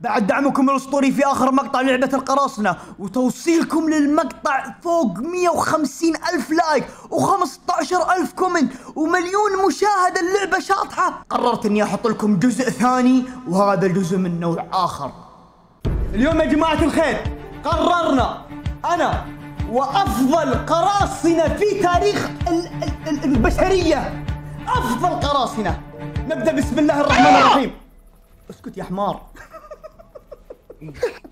بعد دعمكم الاسطوري في اخر مقطع لعبة القراصنة وتوصيلكم للمقطع فوق 150,000 لايك و15,000 كومنت و1,000,000 مشاهدة، اللعبة شاطحة. قررت اني احط لكم جزء ثاني وهذا الجزء من نوع اخر. اليوم يا جماعة الخير قررنا انا وافضل قراصنة في تاريخ البشرية، افضل قراصنة، نبدأ بسم الله الرحمن الرحيم. اسكت يا حمار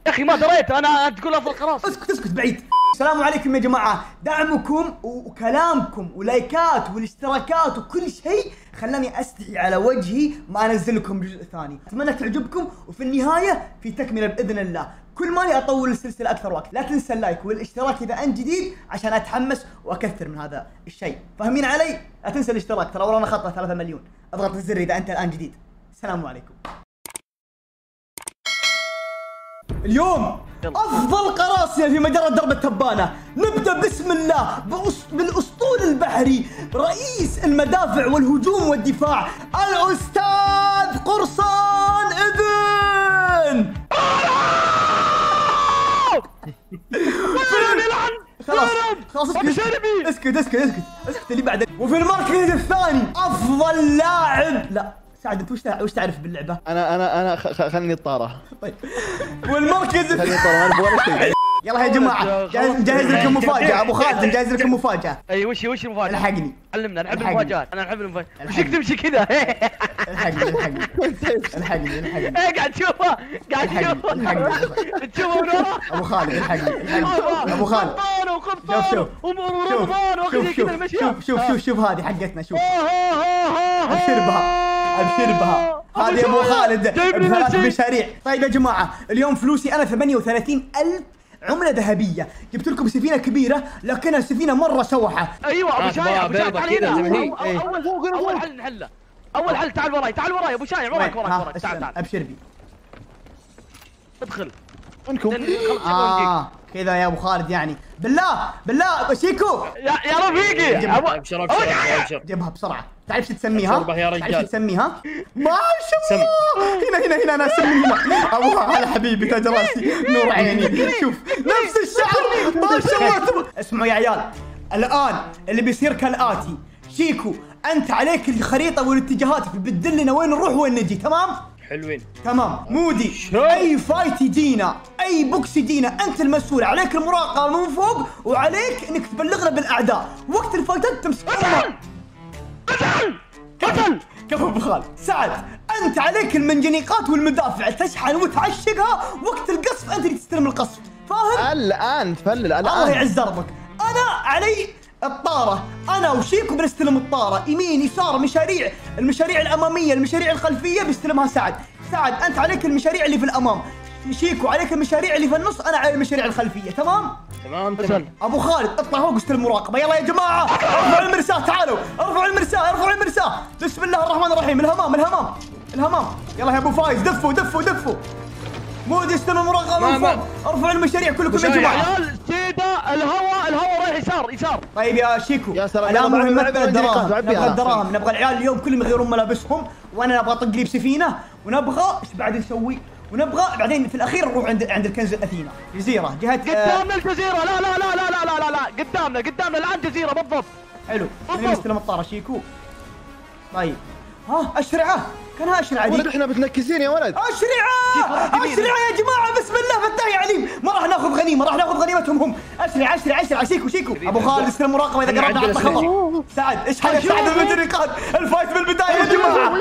يا اخي، ما دريت انا تقول افضل قراصنة. اسكت بعيد. السلام عليكم يا جماعه، دعمكم وكلامكم ولايكات والاشتراكات وكل شيء خلاني استحي على وجهي ما انزل لكم جزء ثاني. اتمنى تعجبكم، وفي النهايه في تكمله باذن الله. كل ماني اطول السلسله اكثر وقت، لا تنسى اللايك والاشتراك اذا انت جديد عشان اتحمس واكثر من هذا الشيء، فاهمين علي؟ لا تنسى الاشتراك، ترى ورانا خطه 3,000,000. اضغط الزر اذا انت الان جديد. السلام عليكم. اليوم افضل قراصنة في مجرة درب التبانة، نبدا بسم الله بالاسطول البحري رئيس المدافع والهجوم والدفاع الاستاذ قرصان ابن خلاص اسكت اللي بعده. وفي المركز الثاني افضل لاعب، لا سعد انت وش تعرف باللعبه؟ انا خلني الطاره. طيب والمركز خلني الطاره ولا شيء. يلا يا جماعه، جاهز لكم مفاجاه. ابو خالد مجهز لكم مفاجاه. اي وش المفاجاه؟ الحقني، علمنا نحب المفاجات. انا احب المفاجات. وش تمشي كذا؟ الحقني قاعد تشوفه تشوفه من ورا ابو خالد. الحقني ابو خالد. شوف هذه حقتنا. شوف ابشر بها هذه ابو خالد بثلاث مشاريع. طيب يا جماعه، اليوم فلوسي انا 38,000 عمله ذهبيه. جبت لكم سفينه كبيره لكنها سفينه مره شوحه. ايوه ابو شايع، اول حل نحله، اول حل. تعال وراي ابو شايع، وراك تعال ابشر بي. ادخل انكم كذا يا ابو خالد، يعني بالله شيكو يا رفيقي. ابشر ابشر، جيبها بسرعه. تعرف شو تسميها؟ ما شاء الله. هنا انا اسمي هنا. ابوها على حبيبي تاج راسي نور عيني. شوف نفس الشعر ما شاء الله. اسمعوا يا عيال، الان اللي بيصير كالاتي. شيكو انت عليك الخريطه والاتجاهات، بتدل لنا وين نروح وين نجي، تمام؟ حلوين تمام. مودي اي فايت يجينا، اي بوكس يجينا، انت المسؤول. عليك المراقبه من فوق، وعليك انك تبلغنا بالاعداء وقت الفايتات تمسكهم. كفو ابو خالد. سعد انت عليك المنجنيقات والمدافع، تشحن وتعشقها وقت القصف، انت اللي تستلم القصف، فاهم؟ الان تفلل الان. الله يعز دربك. انا علي الطاره، انا وشيكو بنستلم الطاره، يمين يسار مشاريع، المشاريع الاماميه، المشاريع الخلفيه بيستلمها سعد. سعد انت عليك المشاريع اللي في الامام، شيكو عليك المشاريع اللي في النص، انا على المشاريع الخلفيه، تمام؟ تمام. ابو خالد اطلع فوق وسط المراقبه. يلا يا جماعه ارفعوا المرساه، تعالوا ارفعوا المرساه. بسم الله الرحمن الرحيم. الهمام. يلا يا ابو فايز، دفوا. مود يستلم المراقبه من فوق. ارفعوا المشاريع كلكم يا جماعه. يا عيال سيده، الهواء رايح يسار. طيب يا شيكو، يا سلام. الان مهمتنا الدراهم، نبغى الدراهم، نبغى العيال اليوم كلهم يغيرون ملابسهم، وانا ابغى اطق لي بسفينه، ونبغى ايش بعد نسوي؟ ونبغى بعدين في الاخير نروح عند الكنز الاثينا، جزيره جهه قدامنا الجزيره. لا قدامنا الان جزيره بالضبط. حلو، انا مستلم الطاره شيكو. طيب ها اشرعه، كانها اشرعه دي. احنا بتنكسين يا ولد. اشرعه يا جماعه، بسم الله فتاه يا عليم. ما راح ناخذ غنيمه، راح ناخذ غنيمتهم هم. اشرعه. شيكو ابو خالد استلم مراقبه اذا قربنا على خطر. سعد ايش حال سعد المدركات الفايت بالبدايه يا جماعه.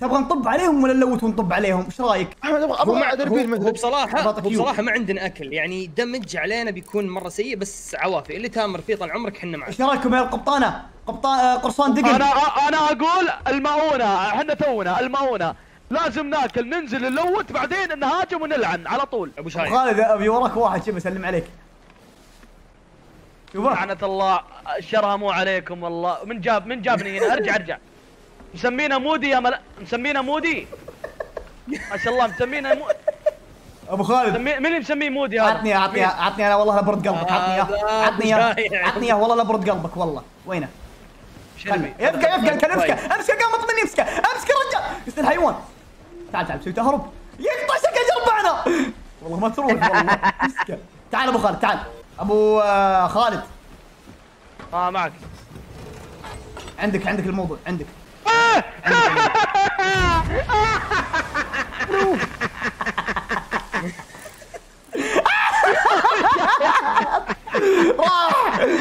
تبغى نطب عليهم ولا نلوت ونطب عليهم؟ ايش رايك؟ احمد ابغى بصراحه ما عندنا اكل، يعني دمج علينا بيكون مره سيء، بس عوافي اللي تامر فيه طال عمرك احنا معك. ايش رايكم يا القبطانه؟ قرصان دقن. انا اقول المؤونه، احنا تونا المؤونه، لازم ناكل، ننزل نلوت، بعدين نهاجم ونلعن على طول. ابو شايف خالد ابي وراك واحد، شوف اسلم عليك. شوف لعنه الله، شرها مو عليكم والله. من جابني هنا؟ ارجع. مسمينا مودي يا مسمينا مودي ما شاء الله. مسمينا ابو خالد، من اللي مسميه مودي؟ عطني انا والله لبرد قلبك. عطني والله لبرد قلبك والله. وينه؟ امسكه قامت مني، امسكه رجال. الحيوان تعال بسوي تهرب، يقطع شكل والله ما تروح والله. اسكت. تعال ابو خالد، تعال ابو خالد. معك. عندك الموضوع، عندك.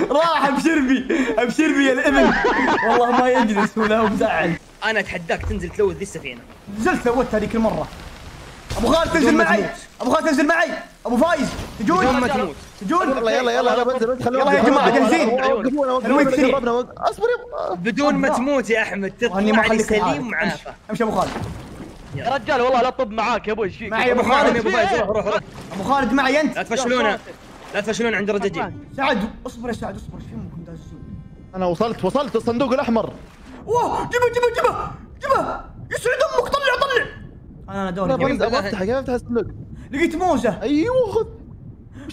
راح ابشربي يا الابن، والله ما يجلس ولا هو مزعل. انا اتحداك تنزل تلوث ذي السفينه. نزلت لوثت هذيك المره. ابو خالد تنزل معي، ابو خالد تنزل معي، ابو فايز تجون تجون. يلا يلا يلا بنزل، يلا يا جماعه جالسين. اصبر بدون ما تموت يا احمد، تطلع سليم ومعافى. امشي ابو خالد يا رجال، والله لا طب معاك يا ابو الشيك. معي ابو خالد، ابو فايز روح. ابو خالد معي انت، لا تفشلون عند الرجاجيل. سعد اصبر يا سعد اصبر، فيكم دازون. انا وصلت الصندوق الاحمر. اوه جيبه يسعد امك. طلع انا دوري. افتح الصندوق، لقيت موزه. ايوه خذ.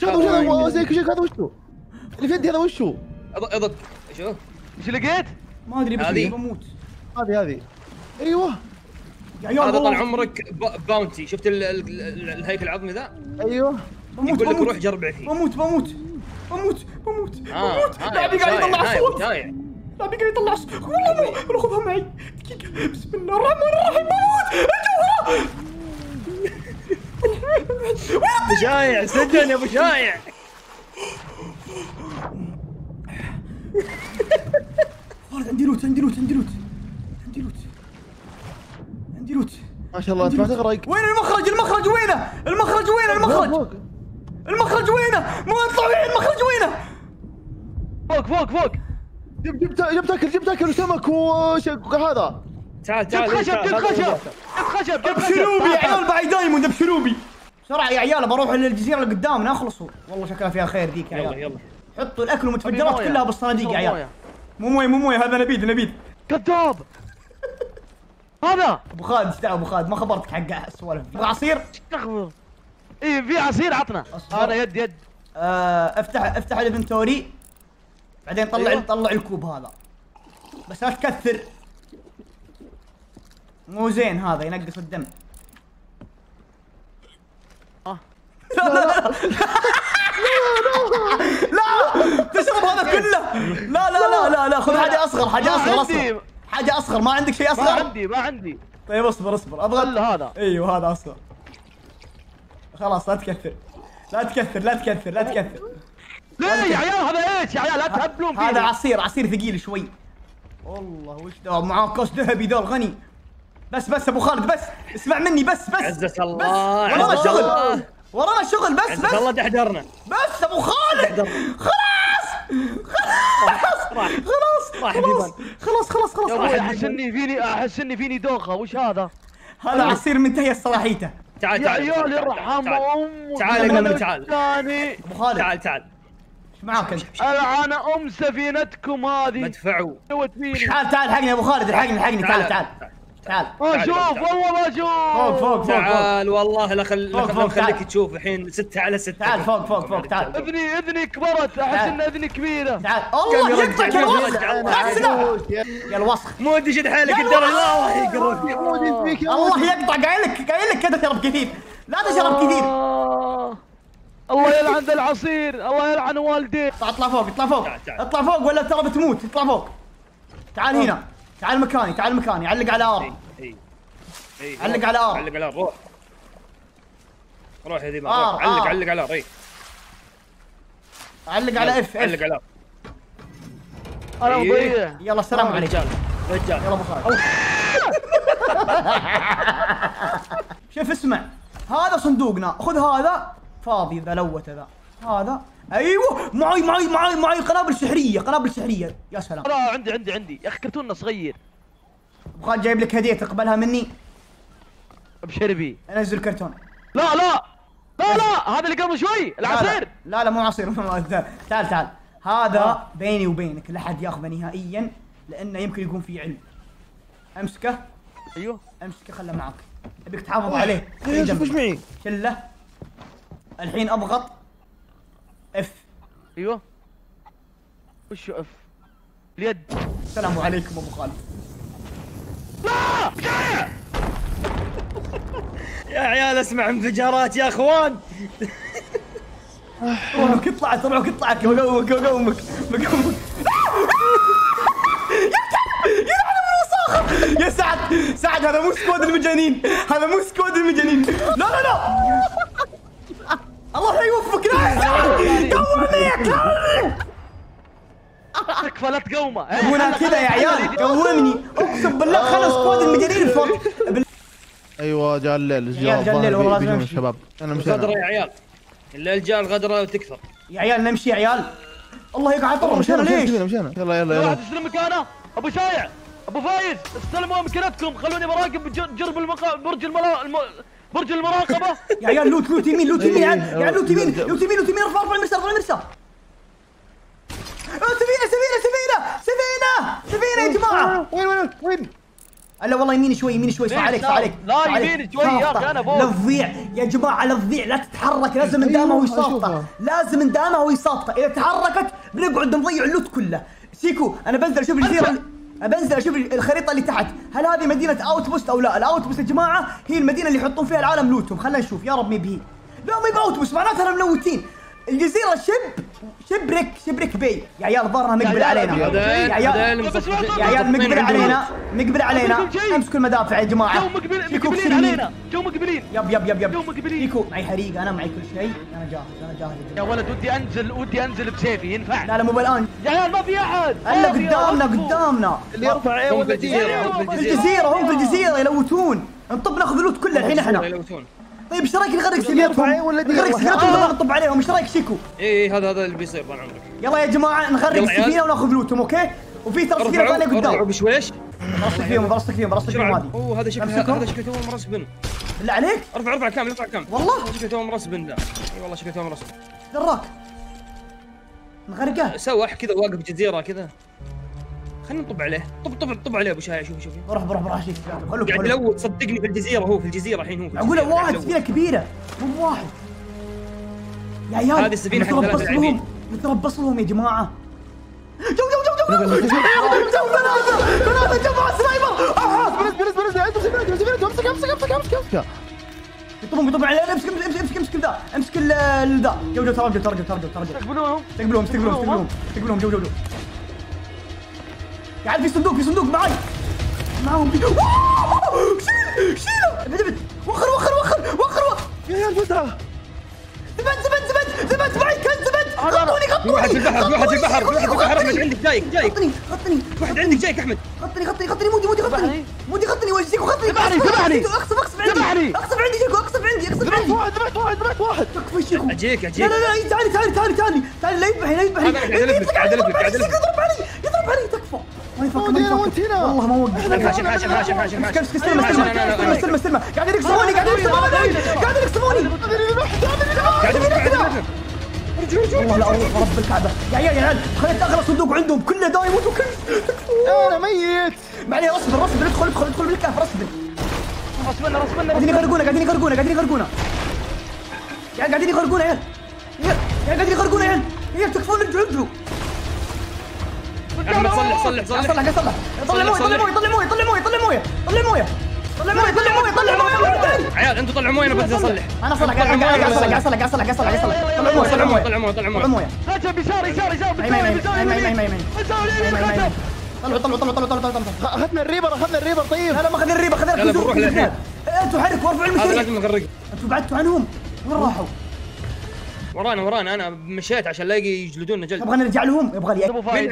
هذا وشو اللي في يدي؟ هذا وشو؟ اضغط. شو؟ ايش لقيت؟ ما ادري بس بموت. هذه ايوه. هذا طال عمرك باونتي. شفت الهيكل العظمي ذا؟ ايوه. يقول لك روح جربع فيه. بموت. لاعبي قاعد يطلع صوت. والله مو خذها معي دقيقة. بسم الله الرحمن الرحيم. بموت. ابو شايع سجن يا ابو شايع. خالد عندي لوت. ما شاء الله ما تغرق. وين المخرج؟ المخرج وينه؟ ما اطلع. وين المخرج وينه؟ فوق. جبت اكل وسمك وهذا. تعال جبت خشب. ابشروبي يا عيال، باي دايموند ابشروبي بسرعه يا عيال، بروح للجزيره اللي قدامنا اخلصوا. والله شكلها فيها خير ذيك يا عيال. يلا حطوا الاكل والمتفجرات كلها بالصناديق يا عيال. مو مويه هذا نبيد كذاب. هذا ابو خالد. ايش دعوه ابو خالد؟ ما خبرتك حق السوالف. تبغى عصير؟ استغفر. اي في عصير عطنا. انا يد افتح الانفنتوري بعدين طلع الكوب هذا. بس لا تكثر، مو زين هذا ينقص الدم. لا تشرب هذا كله. لا خذ حاجه اصغر. ما عندك شيء اصغر؟ ما عندي. طيب اصبر ابغى هذا. ايوه هذا اصغر. خلاص لا تكثر. ليه يا عيال؟ هذا ايش يا عيال؟ لا تهبلون فيه. هذا عصير ثقيل شوي. والله وش ده معاه كاس ذهبي ذا الغني. بس ابو خالد، بس اسمع مني. بس عزك الله، ورانا شغل. بس والله تحضرنا. بس ابو خالد خلاص. احس اني فيني دوخه. وش هذا؟ هذا عصير منتهي صلاحيته. تعال يا عيال يرحم امك. تعال ابو خالد، تعال ايش معاك انت؟ العن ام سفينتكم هذه مدفعوا. تعال حقني يا ابو خالد، الحقني. تعال اشوف والله ما اشوف. فوق تعال والله لا خليك تشوف الحين. 6/6. تعال فوق. تعال اذني كبرت. احس ان اذني كبيره. تعال الله يقطعك يا الوسخ. يا الوسخ مو ادري شد حالك انت. الله يقرب فيك، الله يقطع. قايل لك كذا تشرب كثير، لا تشرب كثير. الله يلعن ذا العصير، الله يلعن والديك. اطلع فوق ولا ترى بتموت. اطلع فوق. تعال هنا، تعال مكاني. علق على ار. اي علق على ار. روح يا ذيبان. علق على ار. اي علق على اف. علق على ار. انا مضيع. يلا السلام عليك رجال. يلا ابو خالد. شوف اسمع، هذا صندوقنا. خذ هذا فاضي ذا لوته ذا. هذا ايوه معي قنابل سحريه. يا سلام. لا عندي يا اخي. كرتوننا صغير. ابو خالد جايب لك هديه تقبلها مني. ابشربي. انزل كرتون. لا هذا اللي قبل شوي العصير. لا مو عصير. تعال هذا بيني وبينك، لا احد ياخذه نهائيا لانه يمكن يكون فيه علم. امسكه. ايوه امسكه، خله معك. ابيك تحافظ عليه. ايش معي؟ شله. الحين اضغط اف. ايوه وشو اف؟ اليد. السلام عليكم ابو خالد. لا يا عيال اسمع انفجارات يا اخوان. امك طلعت، امك طلعت، امك امك امك يا سعد. سعد هذا مو سكواد المجانين، هذا مو سكواد المجانين. لا لا لا الله يوفقك. لا يا سعد قومني تكفى لا تقومه ولا كذا يا عيال، قومني اقسم بالله خلص سكواد المجانين فوق. ايوه جاء الليل، جاء الليل والله بيجون الشباب. انا مشيت غدره يا عيال، الليل جاء الغدره وتكثر يا عيال. نمشي يا عيال الله يقعد طول. مشينا ليش؟ مشينا يلا يلا يلا. استلم مكانه ابو شايع ابو فايز، استلموا امكانتكم خلوني براقب جرب برج المراقبه. يا عيال لوت لوت يمين، لوت يمين يا عيال، لوت يمين لوت يمين لوت يمين. ارفع المرسى، ارفع المرسى. سفينه سفينه سفينه سفينه سفينه يا جماعه. وين وين وين؟ لا والله يمين شوي، يمين شوي. صح عليك صح عليك. لا يمين شوي يا اخي انا فوق. لا تضيع يا جماعه، لا تضيع، لا تتحرك، لازم ندامها وهي ساططه، لازم ندامها وهي ساططه. اذا تحركت بنقعد نضيع اللوت كله. سيكو انا بنزل اشوف الجزيره، بنزل اشوف الخريطه اللي تحت، هل هذه مدينه اوتبوست او لا؟ الاوتبوست يا جماعه هي المدينه اللي يحطون فيها العالم لوتهم. خلينا نشوف يا رب ما يبهي. لا ما يبقى اوتبوست معناتها ملوتين. الجزيره شبرك شبرك بي يا عيال، ظهرها مقبل علينا يا عيال، يا عيال مقبل علينا، مقبل علينا. امسكوا المدافع يا جماعه، مقبلين علينا، جو مقبلين. يب يب يب يب جو مقبلين. فيكو معي حريقه، انا معي كل شيء، انا جاهز، انا جاهز يا ولد. ودي انزل، ودي انزل بسيفي ينفع؟ لا لا مو بالان يا عيال، ما في احد الا قدامنا، قدامنا اللي يرفع ايه. ولا الجزيره، هم في الجزيره يلوتون. نطب ناخذ اللوت كله الحين احنا. طيب ايش رايك نغرق سفينتهم؟ نغرق سفينتهم ونطب عليهم، ايش رايك شيكو؟ اي هذا هذا اللي بيصير طال عمرك. يلا يا جماعه نغرق السفينه وناخذ لوتهم اوكي؟ وفي ترى سفينه ثانيه قدام. اربعوا بشويش. برصك فيهم برصك فيهم برصك فيهم. هذه اوه هذا شكله، هذا شكله توه مرسبن. بالله عليك؟ ارفع ارفع كامل، ارفع كامل. والله شكله توه مرسبن. لا اي والله شكله توه مرسبن. دراك نغرقه سوح كذا واقف جزيره كذا. خلينا نطب عليه، طب طب طب عليه ابو شايع. شوف شوف روح روح روح شيك. قاعد يلوت صدقني في الجزيره، هو في الجزيره الحين. هو اقول له واحد سفينه كبيره مو واحد يا عيال. هذه السفينه حق ثلاث لاعبين، نتربص لهم يا جماعه. جو جو جو جو جو ثلاثه جماعه سنايبر. امسك امسك امسك امسك امسك. يطبون يطبون علينا. امسك امسك امسك امسك ذا، امسك ذا. جو جو ترجع ترجع ترجع ترجع. استقبلوهم استقبلوهم استقبلوهم استقبلوهم. جو جو جو قاعد في صندوق، في صندوق معي معاهم. شيل شيله ابد. وخر وخر وخر وخر وخر يا عيال. وزعه زبد زبد زبد زبد معي كان زبد. غطوني غطوني. واحد في البحر، واحد في البحر، واحد احمد عندك جايك جايك. غطني غطني. واحد عندك جايك احمد. غطني غطني غطني. مودي مودي غطني مودي غطني. وجهك وغطني. تبعني تبعني. اقصف اقصف عندي، اقصف عندي شيكو، اقصف عندي اقصف عندي. واحد ذبحت واحد ذبحت واحد. تكفى شيكو اجيك اجيك. لا لا لا تعالي تعالي تعالي تعالي تعالي. لا يذبحني لا يذبحني. قاعد الف قاعد الف. يضرب علي يضرب علي. تكفى ما يفكر ما يفكر والله ما وقف. حاشر حاشر حاشر حاشر حاشر. استلم استلم استلم استلم. قاعدين يقصفوني قاعدين يقصفوني قاعدين يقصفوني. قاعدين يقصفوني. ارجعوا ارجعوا. والله لا اروح رب الكعبه يا عيال يا عيال. خليت اغلى صندوق عندهم كله دايم وكل. انا ميت. معليش اصبر اصبر. ادخل ادخل ادخل بالكهف. اصبر اصبر اصبر. قاعدين يغرقونا قاعدين يغرقونا قاعدين يغرقونا يا عيال. قاعدين يغرقونا يا عيال يا عيال. قاعدين يغرقونا يا عيال يا عيال. تكفون ارجعوا ارجعوا. احمد صلح صلح صلح صلح صلح. طلع مويه طلع مويه طلع مويه طلع مويه طلع مويه طلع مويه طلع مويه طلع مويه طلع مويه. عيال انتم طلعوا مويه. انا بس اصلح. انا اصلح قاعد اصلح قاعد اصلح قاعد اصلح قاعد اصلح. طلع مويه طلع مويه طلع مويه طلع مويه طلع مويه. هجم يسار يسار يسار. طلعوا طلعوا طلعوا طلعوا طلعوا. اخذنا الريبر اخذنا الريبر. طيب هلا ما اخذنا الريبر اخذنا الخزوف. بنروح للحين. انتم حركوا وارفعوا المشاريع. لازم نغرقهم. انتم بعدتوا عنهم وين راحوا؟ ورانا ورانا. انا مشيت عشان لا يجلدوننا جلد. ابغى نرجع لهم. يبغى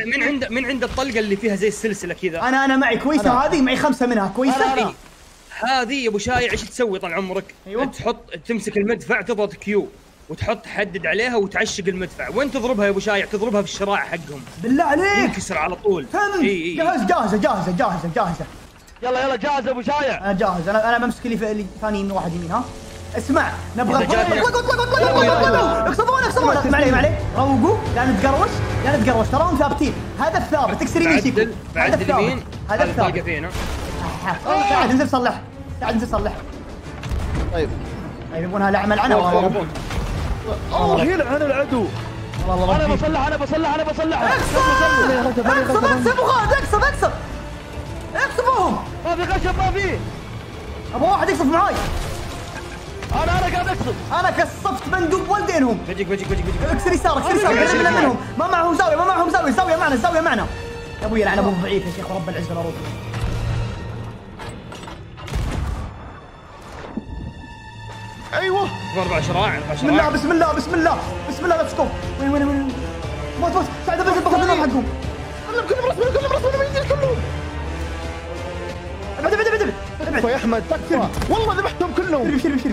من عند الطلقه اللي فيها زي السلسله كذا. انا معي كويسه هذه، معي خمسه منها كويسه. هذه يا ابو شايع ايش تسوي طال عمرك؟ أيوة. تحط تمسك المدفع تضغط كيو وتحط حدد عليها وتعشق المدفع. وين تضربها يا ابو شايع؟ تضربها في الشراع حقهم. بالله عليك ينكسر على طول. اي جاهز جاهزه جاهزه جاهزه جاهزه. يلا يلا جاهز ابو شايع. انا جاهز. انا بمسك اللي ثاني يمين واحد يمين. ها اسمع نبغى اطلقوا اقصفونا اقصفونا. ما عليه ما عليه. روقوا لا نتقروش لا نتقروش. تراهم ثابتين. هذا الثابت اكسر يمين شيكو. هذا الثابت هذا الثابت. تعال انزل صلح تعال انزل صلح. طيب طيب يبونها لعمل عنها. الله يلعن العدو. انا بصلح انا بصلح انا بصلح. اقصف اقصف اقصف وخالد اقصف اقصف اقصفوهم. ما في غشم ما في. ابغى واحد يقصف معاي. انا قاعد اقصف، انا كصفت بندوب ولدينهم. بجيك اكسر يسارك، اكسر يسارك، قلبنا منهم. ما معهم زاويه، الزاويه معنا، يا ابوي لعن ابو الضعيف يا شيخ ورب العزه والعروه. ايوه 14 راعي. بسم الله بسم الله بسم الله بسم الله، ليتس جو. وين وين وين؟ موت سعد، باخذ النار حقهم كلهم، رسمين كلهم، رسمين كلهم. ابعد ابعد ابعد ابعد يا احمد، تكتب والله ذبحتهم كلهم. شربي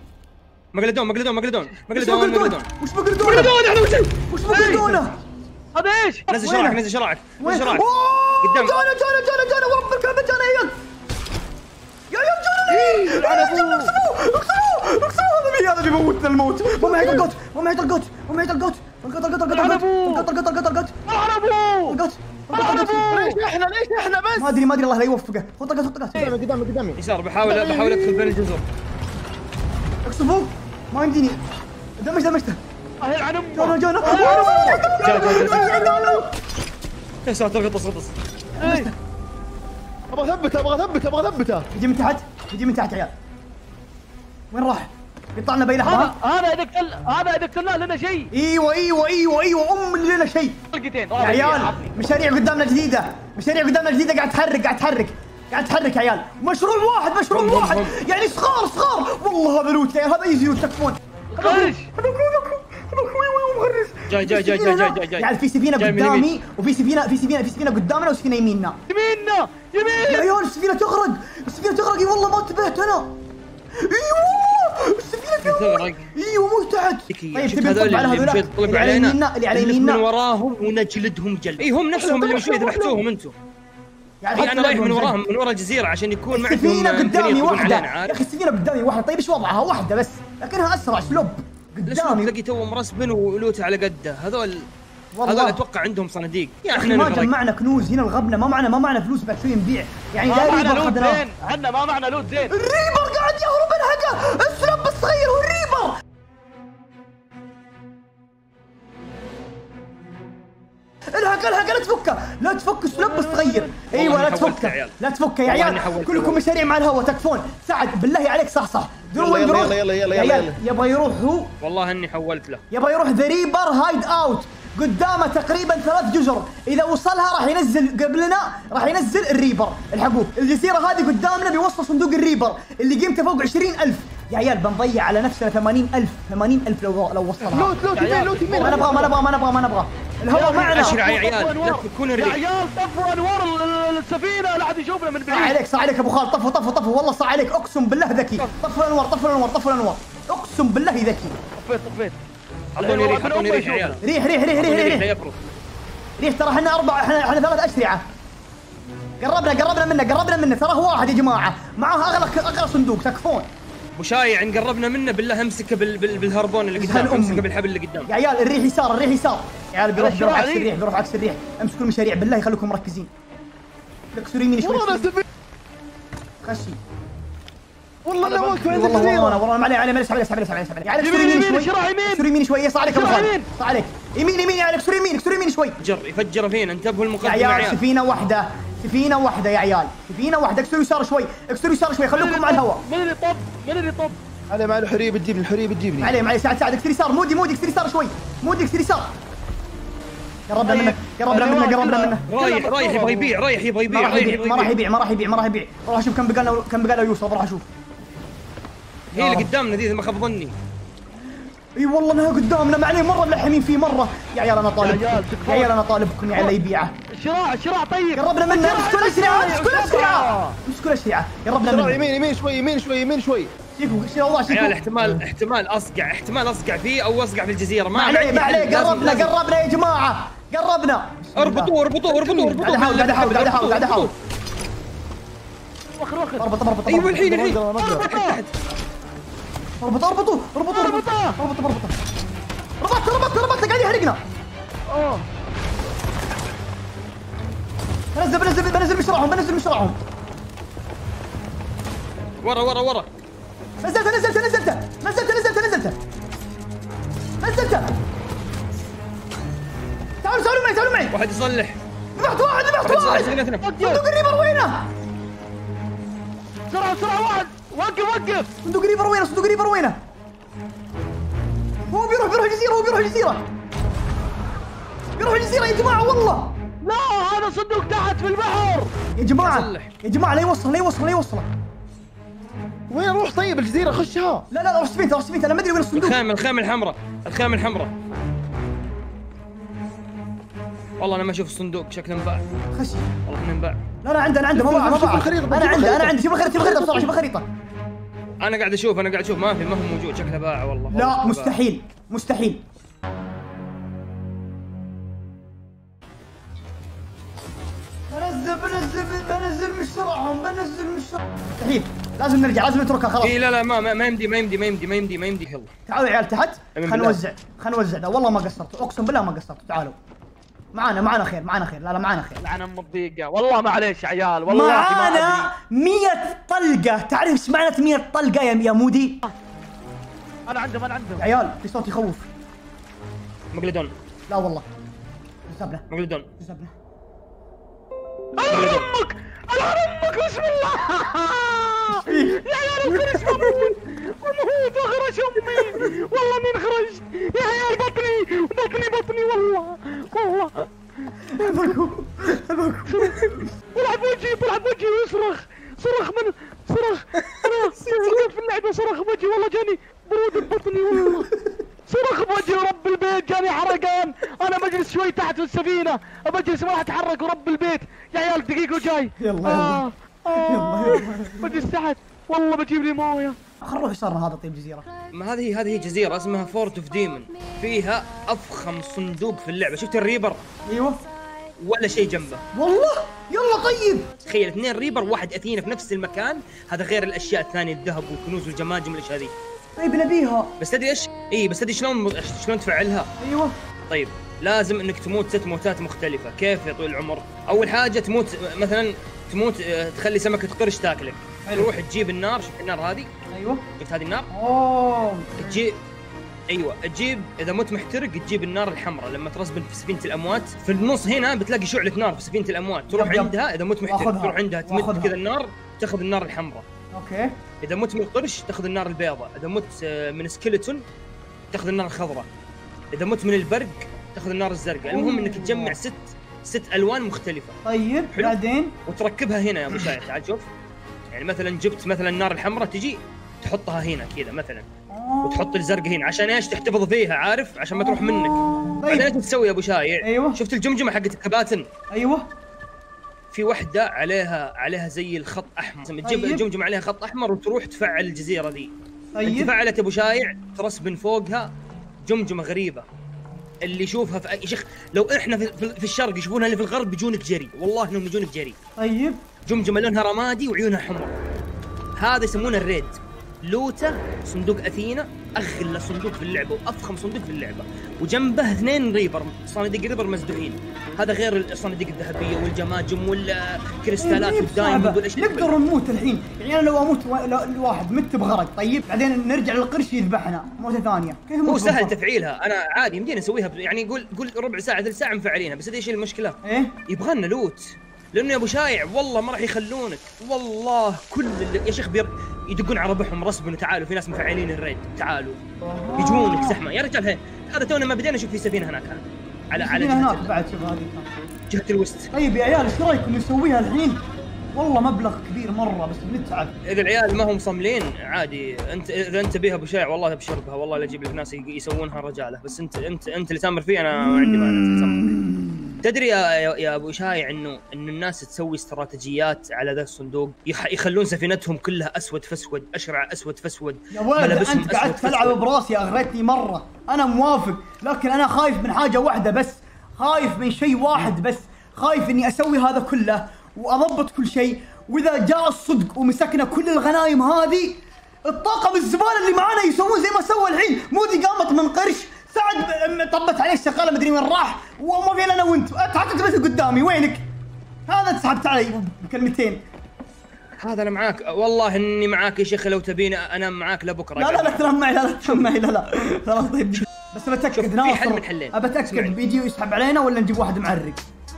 مقلدون. وش مقلدون؟ احنا وش مقلدونه؟ هذا ايش؟ نزل شراعك، قدام. جانا ورب الكعبه، جانا عيال. يا عيال جانا، اقسموه. هذا اللي بيموتنا الموت. ما معي القط. القط احنا ليش احنا بس؟ ما ادري الله لا يوفقه. خط قط قدامي يسار. بحاول ادخل بين الجزر. اقصفوه ما يمديني. دمجته. يلعن امك. جانا يا ساتر. غطس ابغى اثبته. يجي من تحت، عيال. وين راح؟ يطلعنا باي لحظه. هذا اذا قتلناه لنا شيء. ايوه ام اللي لنا شيء. يا عيال مشاريع قدامنا جديده، قاعد تحرك، يا عيال. مشروع واحد، يعني صغار والله. هذا لوت، هذا ايزي لوت. تكفون. مغرز. جاي يعني في سفينه قدامي، وفي سفينه قدامنا، وسفينه يميننا. يمين يا عيال. السفينه تغرق، اي والله ما انتبهت انا. ايوه السفينه تغرق، ايوه تحت. طيب تبي نطلع على هذول اللي على يميننا، من وراهم ونجلدهم جلد. اي هم نفسهم اللي مشوا ذبحتوهم انتم. يعني انا رايح من وراهم، من ورا الجزيره، عشان يكون معي. السفينه قدامي واحده يا اخي، طيب ايش وضعها؟ واحده بس لكنها اسرع سلوب قدامي. تلاقي تو مرسبن ولوته على قده. هذول والله اتوقع عندهم صناديق. يا اخي ما جمعنا كنوز هنا، الغبنه. ما معنا، فلوس بعد شوي نبيع. يعني لا ريبر اخذناه، عندنا ما معنا لوت زين. الريبر قاعد يهرب الهقه، السلب الصغير والريبر. الهقه لا تفكه، السلب الصغير. ايوه لا تفكه، يا عيال. كلكم مشاريع مع الهوا، تكفون. سعد بالله عليك صح. يلا يبغى يروح هو. والله اني حولت له. يبغى يروح ذا ريبر هايد اوت. قدامه تقريبا 3 جزر، اذا وصلها راح ينزل قبلنا، راح ينزل الريبر. الحقوق الجزيره هذه قدامنا، بيوصل صندوق الريبر اللي قيمته فوق 20,000. يا عيال بنضيع على نفسنا 80,000، 80,000 لو وصلها. لوت يمين، انا ابغى، ما نبغى. الهواء معنا يا عيال. لا تكون الريح يا عيال. طفوا انوار السفينه، لا احد يشوفنا من بعيد. صح عليك، ابو خالد. طفوا طفوا طفوا والله صح عليك، اقسم بالله ذكي. طفوا الانوار، اقسم بالله ذكي. طفيت. اعطوني ريح، يا عيال. ريح ترى احنا 4، احنا 3 أشرعة. قربنا منه، ترى هو واحد يا جماعه معاه اغلى صندوق. تكفون مشايع. قربنا منه بالله. امسكه بالهربون اللي قدام، امسكه بالحبل اللي قدام. يا عيال الريح يسار، يا عيال بيروح عكس الريح، امسكوا المشاريع بالله، يخليكم مركزين. اكسروا يمين شوي. خشي والله انا واقف عند الجزيره. والله ما عليه، معليش. يا عيال اكسروا يمين شوي، صح عليك. يمين يا عيال، اكسروا يمين، شوي. يفجر فينا، انتبهوا المقدمه يا عيال. سفينه واحده، يا عيال، اكسروا يسار شوي، خلوكم مع الهواء. من اللي طب؟ هذا مع الحريه بتجيبني، عليه سعد، اكسر يسار. مودي، اكسر يسار شوي، اكسر يسار. قربنا منه، رايح، يبغى يبيع، ما راح يبيع، راح اشوف كم بقالنا، يوصل. راح اشوف هي اللي قدامنا ذي، ما خاب ظني. اي والله انها قدامنا، ما عليه مره ملحمين فيه مره. يا عيال انا طالبكم، يا عيال لا يبيعه. شراع، طيب قربنا منه. امسكوا الاشرعه، قربنا منه. يمين، شوي، يمين شوي. شوفوا عيال، احتمال، اصقع، فيه او اصقع في الجزيره. ما عليه، قربنا، يا جماعه، قربنا. اربطوه، قاعد احاول، اربط، ايوه الحين، ربطه، ربطه، قاعد يحرقنا. اه بنزل بنزل بنزل مشرعهم، بنزل مشرعهم ورا ورا ورا. نزلته نزلته نزلته نزلته نزلته نزلته نزلته. تعالوا تعالوا معي تعالوا معي. واحد يصلح. ذبحت واحد ذبحت واحد. صندوق الريفر وينه؟ بسرعة بسرعة واحد. وقف وقف. صندوق الريفر وينه؟ صندوق الريفر وينه؟ هو بيروح جزيرة، هو بيروح جزيرة. بيروح جزيرة يا جماعة والله. لا هذا صندوق تحت في البحر. يا جماعة يا جماعة لا يوصل لا يوصل لا يوصل. وين اروح طيب الجزيرة خشها؟ لا لا اروح سبينت اروح سبينت، انا ما ادري وين الصندوق. الخيمة الخيمة الحمراء، الخيمة الحمراء. والله انا ما اشوف الصندوق شكله انباع. خش. والله انه انباع. لا لا عنده انا عنده ما باع ما باع. انا عنده انا عندي. شوف الخريطة شوف الخريطة بسرعة شوف الخريطة. انا قاعد اشوف انا قاعد اشوف ما في ما هو موجود شكله باع والله. لا مستحيل مستحيل. بنزل بنزل بنزل مشرعهم بنزل مشرعهم. مستحيل لازم نرجع لازم نتركها خلاص. اي لا لا ما يمدي ما يمدي ما يمدي ما يمدي ما يمدي. يلا تعالوا يا عيال تحت خلينا نوزع خلينا نوزع ده. والله ما قصرتوا اقسم بالله ما قصرتوا. تعالوا معانا معانا خير معانا خير. لا لا معانا خير. لعن ام الضيقه والله معليش يا عيال والله معانا 100 طلقه. تعرف ايش معنى 100 طلقه يا مودي؟ انا عندهم انا عندهم. عيال في صوت يخوف. مقلدون. لا والله جذبنا مقلدون جذبنا. العن امك العن امك بسم الله. يا عيال انخرج مموت مموت اخرج امي والله اني انخرجت يا عيال بطني بطني بطني والله والله. البكو البكو ولعب وجهي ولعب وجهي ويصرخ صرخ من صرخ. انا صرخت في اللعبه صرخ بوجهي والله جاني برود ببطني والله. صرخ بوجهي ورب البيت جاني حرقان. انا بجلس شوي تحت في السفينه بجلس ما راح اتحرك ورب البيت. يا عيال دقيقه وجاي. يلا بدي تحت والله بجيب لي مويه. خل نروح يسارنا هذا طيب جزيره. ما هذه هذه جزيره اسمها فورت اوف ديمون فيها افخم صندوق في اللعبه. شفت الريبر؟ ايوه ولا شيء جنبه والله. يلا طيب تخيل اثنين ريبر واحد اثينا في نفس المكان. هذا غير الاشياء الثانيه الذهب والكنوز والجماجم والاشياء هذه. طيب نبيها بس تدري ايش؟ اي بس تدري شلون تفعلها؟ ايوه طيب لازم انك تموت ست موتات مختلفه. كيف يا طويل العمر؟ اول حاجه تموت مثلا تموت تخلي سمكة قرش تاكلك. تروح تجيب النار. شوف النار هذه. ايوه شفت هذه النار؟ اوه تجيب ايوه تجيب اذا مت محترق تجيب النار الحمراء لما ترسبن في سفينة الاموات. في النص هنا بتلاقي شعلة نار في سفينة الاموات. تروح عندها اذا مت محترق تروح عندها تمد كذا النار تاخذ النار الحمراء. اوكي اذا مت من قرش تاخذ النار البيضاء. اذا مت من سكيلتون تاخذ النار الخضراء. اذا مت من البرق تاخذ النار الزرقاء. المهم انك تجمع ست الوان مختلفه. طيب بعدين وتركبها هنا يا ابو شايخ. تعال شوف يعني مثلا جبت مثلا النار الحمراء تجي تحطها هنا كذا مثلا وتحط الزرقاء هنا عشان ايش؟ تحتفظ فيها عارف عشان ما تروح منك. بعدين ايش تسوي يا ابو شايع؟ ايوه شفت الجمجمه حقت الكباتن؟ ايوه في وحده عليها زي الخط احمر. تجيب طيب. الجمجمه عليها خط احمر وتروح تفعل الجزيره ذي. طيب تفعلت ابو شايع ترسبن فوقها جمجمه غريبه اللي يشوفها في يا شيخ لو احنا في الشرق يشوفونها اللي في الغرب بيجونك جري والله انهم بيجونك جري. طيب جمجمه لونها رمادي وعيونها حمر. هذا يسمونه الريد. لوته صندوق اثينا اغلى صندوق في اللعبه وافخم صندوق في اللعبه وجنبه اثنين ريبر صناديق ريبر مزدوحين. هذا غير الصناديق الذهبيه والجماجم والكريستالات والدايموند والاشياء. نقدر نموت الحين يعني انا لو اموت الواحد مت بغرق. طيب بعدين نرجع للقرش يذبحنا موته ثانيه. هو سهل تفعيلها انا عادي يمدينا نسويها يعني قول ربع ساعه ثلث ساعه مفعلينها. بس ايش المشكله؟ ايه يبغالنا لوت لانه يا ابو شايع والله ما راح يخلونك والله. كل يا شيخ يدقون على ربحهم رسبنا. تعالوا في ناس مفعلين الريد تعالوا يجونك زحمه يا رجال. هذا تونا ما بدينا. شوف في سفينه هناك على جهه بعد شوف هذه جهه الوست. طيب يا عيال ايش رايكم نسويها الحين؟ والله مبلغ كبير مره بس بنتعب. اذا العيال ما هم صملين عادي انت اذا انت بيها ابو شايع والله ابشر بها والله لا اجيب لك ناس يسوونها رجاله. بس انت اللي تامر فيه انا عندي ما تدري يا ابو شايع انه الناس تسوي استراتيجيات على ذا الصندوق يخلون سفينتهم كلها اسود فاسود اشعه اسود فاسود. يا ولد انت قعدت تلعب براسي اغريتني مره. انا موافق لكن انا خايف من حاجه واحده بس. خايف من شيء واحد بس. خايف اني اسوي هذا كله واضبط كل شيء واذا جاء الصدق ومسكنا كل الغنايم هذه الطاقم الزباله اللي معانا يسوون زي ما سوى الحين. مودي قامت من قرش سعد طبت عليك شغاله مدري وين راح وما في الا انا وانت، حتى انت بس قدامي وينك؟ هذا سحبت علي بكلمتين. هذا انا معاك والله اني معاك يا شيخ، لو تبيني انام معاك لبكره. لا لا لا تنام معي، لا لا تنام معي، لا لا خلاص. طيب بس بتاكد ناصر، في حل من حلين، بتاكد فيديو يسحب علينا ولا نجيب واحد معرق؟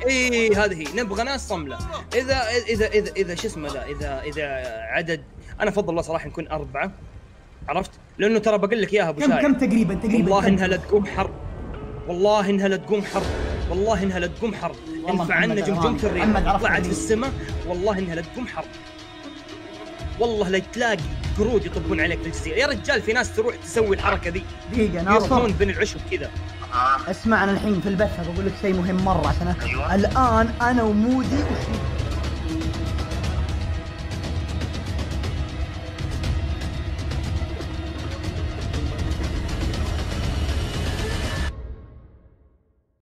اي هذه هي، نبغى ناس صمله. اذا اذا اذا اذا شو اسمه ذا، اذا عدد، انا افضل الله صراحه نكون 4، عرفت؟ لانه ترى بقول لك اياها ابو شايب. كم تقريبا والله انها لا تقوم حرب، والله انها لا تقوم حرب، والله انها لا تقوم حرب. انفع عنا جمجمة الريح طلعت في السماء، والله انها لا تقوم حرب. والله لا تلاقي قرود يطبون عليك في الجزيره. يا رجال في ناس تروح تسوي الحركه ذي. دقيقه ناصر، يروحون بين العشب كذا. اسمع انا الحين في البث بقول لك شيء مهم مره عشان الان انا ومودي